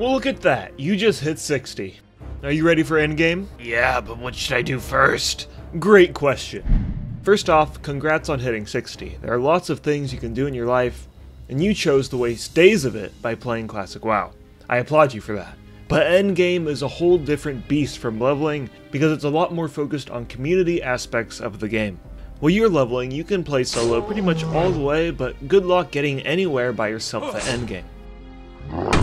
Well, look at that. You just hit 60. Are you ready for endgame? Yeah, but what should I do first? Great question. First off, congrats on hitting 60. There are lots of things you can do in your life, and you chose to waste days of it by playing Classic WoW. I applaud you for that. But endgame is a whole different beast from leveling because it's a lot more focused on community aspects of the game. While you're leveling, you can play solo pretty much all the way, but good luck getting anywhere by yourself at endgame. Ouch.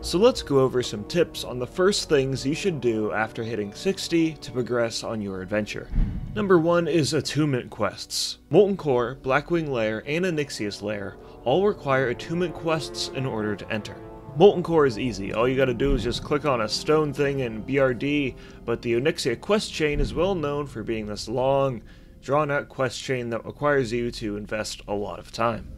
So let's go over some tips on the first things you should do after hitting 60 to progress on your adventure. Number 1 is Attunement Quests. Molten Core, Blackwing Lair, and Onyxia's Lair all require Attunement Quests in order to enter. Molten Core is easy, all you gotta do is just click on a stone thing in BRD, but the Onyxia quest chain is well known for being this long, drawn-out quest chain that requires you to invest a lot of time.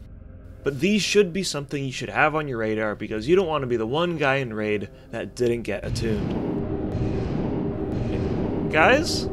But these should be something you should have on your radar because you don't want to be the one guy in raid that didn't get attuned. Guys?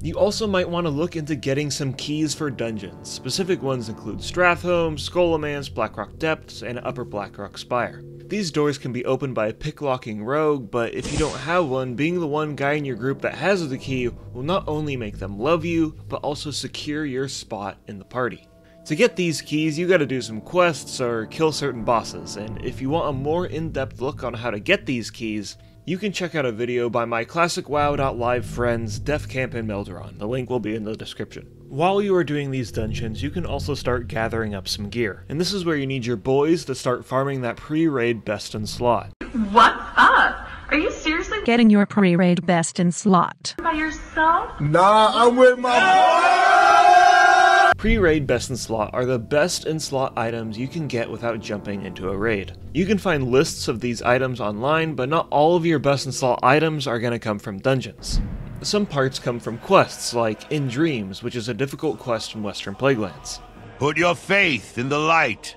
You also might want to look into getting some keys for dungeons. Specific ones include Stratholme, Scholomance, Blackrock Depths, and Upper Blackrock Spire. These doors can be opened by a picklocking rogue, but if you don't have one, being the one guy in your group that has the key will not only make them love you, but also secure your spot in the party. To get these keys, you gotta do some quests or kill certain bosses, and if you want a more in-depth look on how to get these keys, you can check out a video by my ClassicWow.live friends Def Camp and Meldron. The link will be in the description. While you are doing these dungeons, you can also start gathering up some gear. And this is where you need your boys to start farming that pre-raid best in slot. What's up? Are you seriously getting your pre-raid best in slot? By yourself? Nah, I'm with my boy! Pre-raid best in slot are the best in slot items you can get without jumping into a raid. You can find lists of these items online, but not all of your best in slot items are going to come from dungeons. Some parts come from quests, like In Dreams, which is a difficult quest in Western Plaguelands. Put your faith in the light,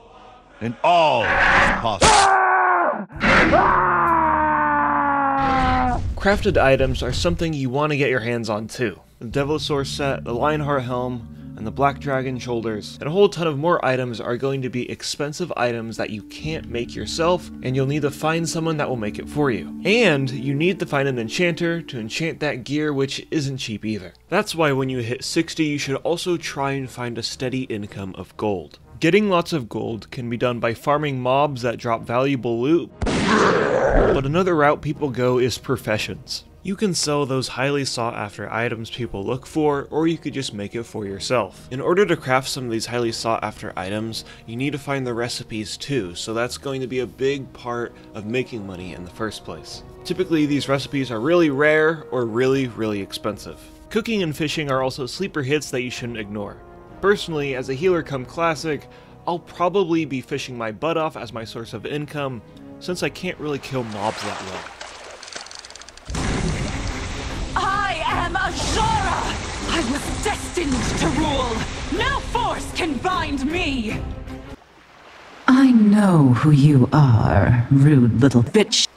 and all is possible. Crafted items are something you want to get your hands on too. The Devilsaur set, the Lionheart Helm, and the Black Dragon Shoulders, and a whole ton of more items are going to be expensive items that you can't make yourself, and you'll need to find someone that will make it for you. And you need to find an enchanter to enchant that gear, which isn't cheap either. That's why when you hit 60, you should also try and find a steady income of gold. Getting lots of gold can be done by farming mobs that drop valuable loot, but another route people go is professions. You can sell those highly sought after items people look for, or you could just make it for yourself. In order to craft some of these highly sought after items, you need to find the recipes too, so that's going to be a big part of making money in the first place. Typically these recipes are really rare or really expensive. Cooking and fishing are also sleeper hits that you shouldn't ignore. Personally, as a healer come Classic, I'll probably be fishing my butt off as my source of income, since I can't really kill mobs that well. Ashura! I was destined to rule! No force can bind me! I know who you are, rude little bitch.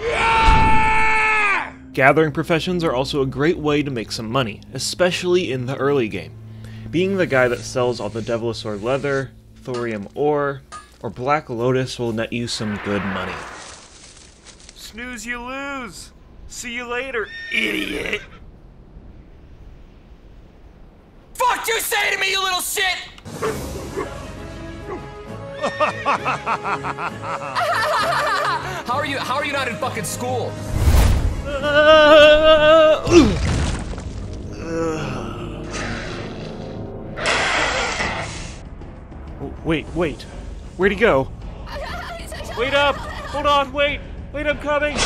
Yeah! Gathering professions are also a great way to make some money, especially in the early game. Being the guy that sells all the Devilsaur leather, thorium ore, or Black Lotus will net you some good money. Snooze you lose! See you later, idiot! Fuck you say to me, you little shit! How are you not in fucking school? Wait. Where'd he go? Wait up! Hold on, wait! Wait, I'm coming!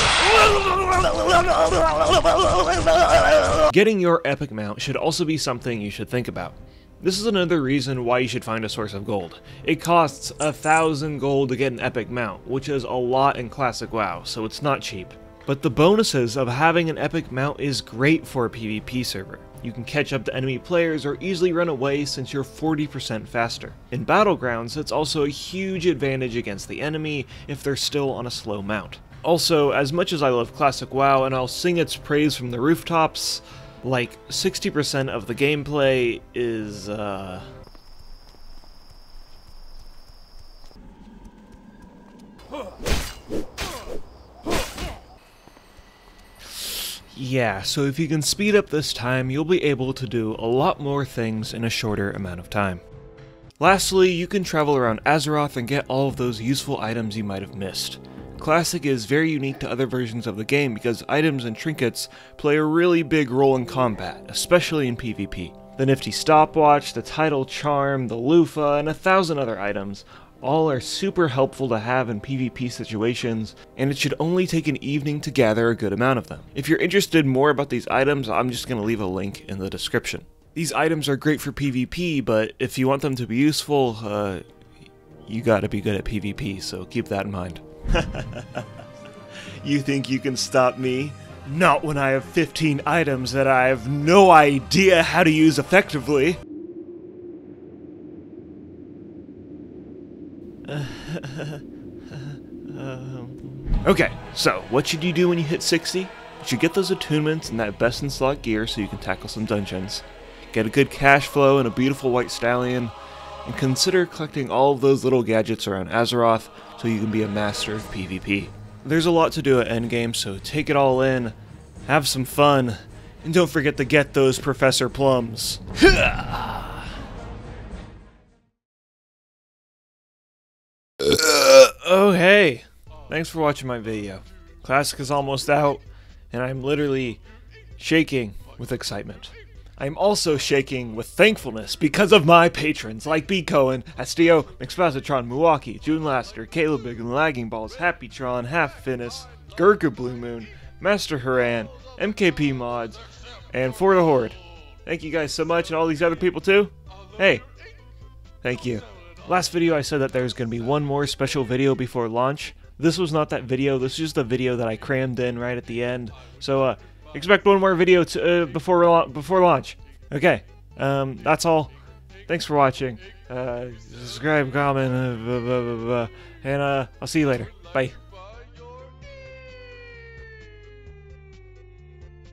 Getting your epic mount should also be something you should think about. This is another reason why you should find a source of gold. It costs 1,000 gold to get an epic mount, which is a lot in Classic WoW, so it's not cheap. But the bonuses of having an epic mount is great for a PvP server. You can catch up to enemy players or easily run away since you're 40% faster. In Battlegrounds, it's also a huge advantage against the enemy if they're still on a slow mount. Also, as much as I love Classic WoW and I'll sing its praise from the rooftops, like 60% of the gameplay is Yeah, so if you can speed up this time, you'll be able to do a lot more things in a shorter amount of time. Lastly, you can travel around Azeroth and get all of those useful items you might have missed. Classic is very unique to other versions of the game because items and trinkets play a really big role in combat, especially in PvP. The nifty stopwatch, the tidal charm, the loofah, and 1,000 other items all are super helpful to have in PvP situations, and it should only take an evening to gather a good amount of them. If you're interested more about these items, I'm just going to leave a link in the description. These items are great for PvP, but if you want them to be useful, you gotta be good at PvP, so keep that in mind. You think you can stop me? Not when I have 15 items that I have no idea how to use effectively! Okay, so what should you do when you hit 60? You should get those attunements and that best in slot gear so you can tackle some dungeons. Get a good cash flow and a beautiful white stallion, and consider collecting all of those little gadgets around Azeroth so you can be a master of PvP. There's a lot to do at endgame, so take it all in, have some fun, and don't forget to get those Professor Plums. Oh hey, thanks for watching my video. Classic is almost out, and I'm literally shaking with excitement. I'm also shaking with thankfulness because of my patrons like B Cohen, Astio, Mixpacitron, Milwaukee, June Laster, Calebig, and Lagging Balls, Happy Tron, Half Finis, Gurga Blue Moon, Master Haran, MKP Mods, and For the Horde. Thank you guys so much, and all these other people too. Hey, thank you. Last video I said that there's going to be one more special video before launch. This was not that video, this is just the video that I crammed in right at the end. So, expect one more video before launch. Okay, that's all. Thanks for watching. Subscribe, comment, and I'll see you later. Bye.